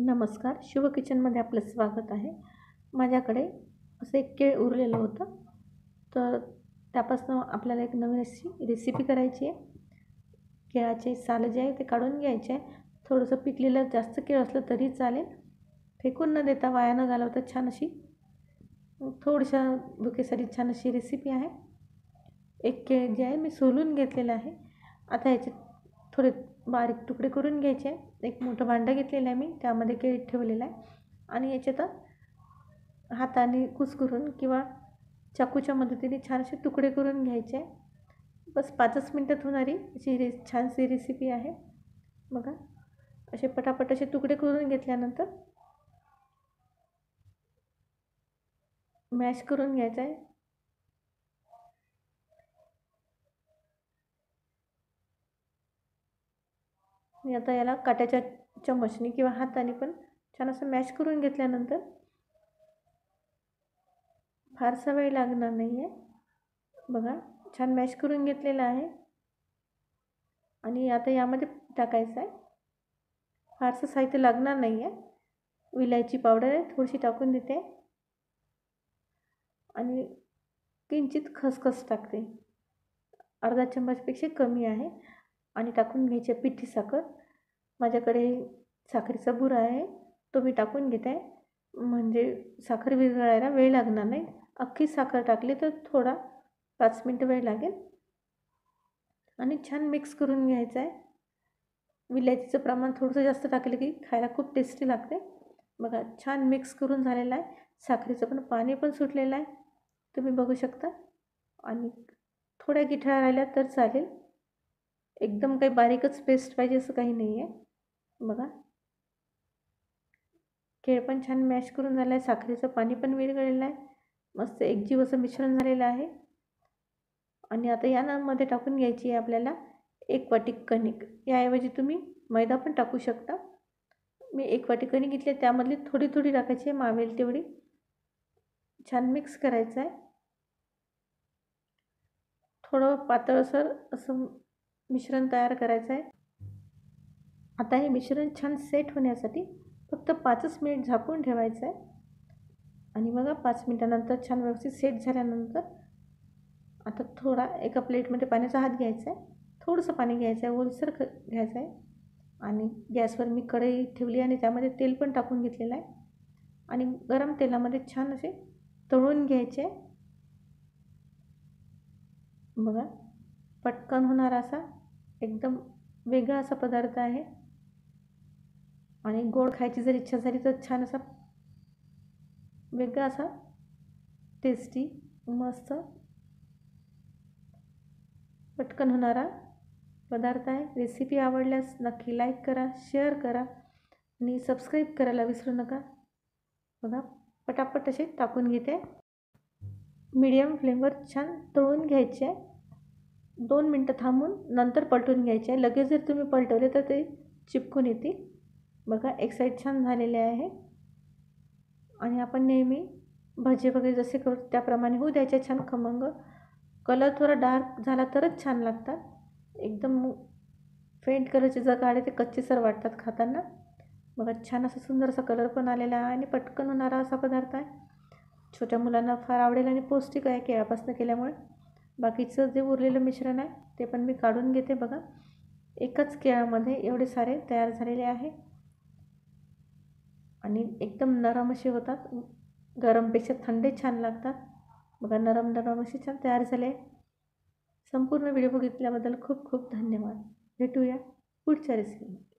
नमस्कार, शुभ किचनमध्ये आपलं स्वागत आहे। माझ्याकडे असं एक केळ उरलेलं होतं, तर त्यापासून आपल्याला एक नवीन अशी रेसिपी करायची आहे। केळाचे साल जे आहे ते काढून घ्यायचे आहे। थोडंसं पिकलेलं जास्त केळ असलं तरी चालेल, फेकून न देता वाया न घालवता छान अशी थोडशा भुकेसाठी छान अशी रेसिपी आहे। एक केळ जे आहे मी सोलून घेतलेलं आहे। आता याचे थोडे बारीक तुकडे करून घ्यायचे आहे। एक मोठं भांडं घेतलेलं आहे मी, त्यामध्ये केळी ठेवलेलं आहे आणि याच्यात हाताने कुसकरून किंवा चाकूच्या मदतीने छान असे तुकडे करून घ्यायचे आहे। बस 5 मिनटात होणारी अशी छानशी रेसिपी आहे। बघा, असे पटापट असे तुकडे करून घेतल्यानंतर मॅश करून घ्यायचं आहे। मी आता याला काट्याच्या चमचनी किंवा हाताने पण छान असं मॅश करून घेतल्यानंतर फारसा वेळ लागणार नाही आहे। बघा, छान मॅश करून घेतलेला आहे आणि आता यामध्ये टाकायचं आहे। फारसं साहित्य लागणार नाही आहे। विलायची पावडर आहे, थोडीशी टाकून देते आणि किंचित खसखस टाकते, अर्धा चम्मचपेक्षा कमी आहे। आणि टाकून घ्यायची पिठी साखर। माझ्याकडे साखरेचा बुरा आहे, तो मी टाकून घेत आहे, म्हणजे साखर विरघळायला वेळ लागणार नाही। अख्खी साखर टाकली तर थोडा 5 मिनटं वेळ लागेल आणि छान मिक्स करून घ्यायचं आहे। विलायचीचं प्रमाण थोडंसं जास्त टाकलं की खायला खूप टेस्टी लागते। बघा, छान मिक्स करून झालेलं आहे, साखरेचं पण पाणी पण सुटलेलं आहे, तुम्ही बघू शकता। आणि थोड्या गिठळ्या राहिल्या तर चालेल, एकदम काही बारीकच पेस्ट पाहिजे असं काही नाही आहे। बघा, केळ पण छान मॅश करून झालं आहे, साखरेचं पाणी पण विरघळलेलं आहे, मस्त एकजीव असं मिश्रण झालेलं आहे। आणि आता यामध्ये टाकून घ्यायची आहे आपल्याला 1 वाटी कणिक। याऐवजी तुम्ही मैदा पण टाकू शकता। मी 1 वाटी कणिक घेतली, त्यामधली थोडी थोडी टाकायची आहे, मावेल तेवढी। छान मिक्स करायचं आहे, थोडं पातळसर असं मिश्रण तयार करायचं आहे। आता हे मिश्रण छान सेट होण्यासाठी फक्त 5 मिनिट झाकून ठेवायचं आहे आणि बघा 5 मिनिटानंतर छान व्यवस्थित सेट झाल्यानंतर आता थोडा एका प्लेटमध्ये पाण्याचा हात घ्यायचा आहे, थोडंसं पाणी घ्यायचं आहे, ओलसर घ्यायचं आहे। आणि गॅसवर मी कढई ठेवली आणि त्यामध्ये तेल पण टाकून घेतलेलं आहे आणि गरम तेलामध्ये छान असे तळून घ्यायचे आहे। बघा, पटकन होणार असा एकदम वेगळा असा पदार्थ आहे आणि गोड खायची जर इच्छा झाली तर छान असा वेगळा असा टेस्टी मस्त पटकन होणारा पदार्थ आहे। रेसिपी आवडल्यास नक्की लाईक करा, शेअर करा आणि सबस्क्राईब करायला विसरू नका। बघा, पटापट असे टाकून घेते, मीडियम फ्लेमवर छान तळून घ्यायचे आहे। 2 मिनटं थांबून नंतर पलटून घ्यायचे आहे। लगेच जर तुम्ही पलटवले तर ते चिपकून येतील। बघा, एक साईड छान झालेले आहे आणि आपण नेहमी भजे वगैरे जसे करू त्याप्रमाणे होऊ द्यायचे, छान खमंग। कलर थोडा डार्क झाला तरच छान लागतात, एकदम फेंट कलरचे जर काढले ते कच्चेसर वाटतात खाताना। बघा, छान असा सुंदर असा कलर पण आलेला आहे आणि पटकन होणारा असा पदार्थ आहे। छोट्या मुलांना फार आवडेल आणि पौष्टिक आहे केळापासून केल्यामुळे। बाकीचं जे उरलेलं मिश्रण आहे ते पण मी काढून घेते। बघा, एकाच केळामध्ये एवढे सारे तयार झालेले आहे आणि एकदम नरम असे होतात, गरमपेक्षा थंडे छान लागतात। बघा, नरम नरम असे छान तयार झाले। संपूर्ण व्हिडिओ बघितल्याबद्दल खूप खूप धन्यवाद। भेटूया पुढच्या रेसिपीमध्ये।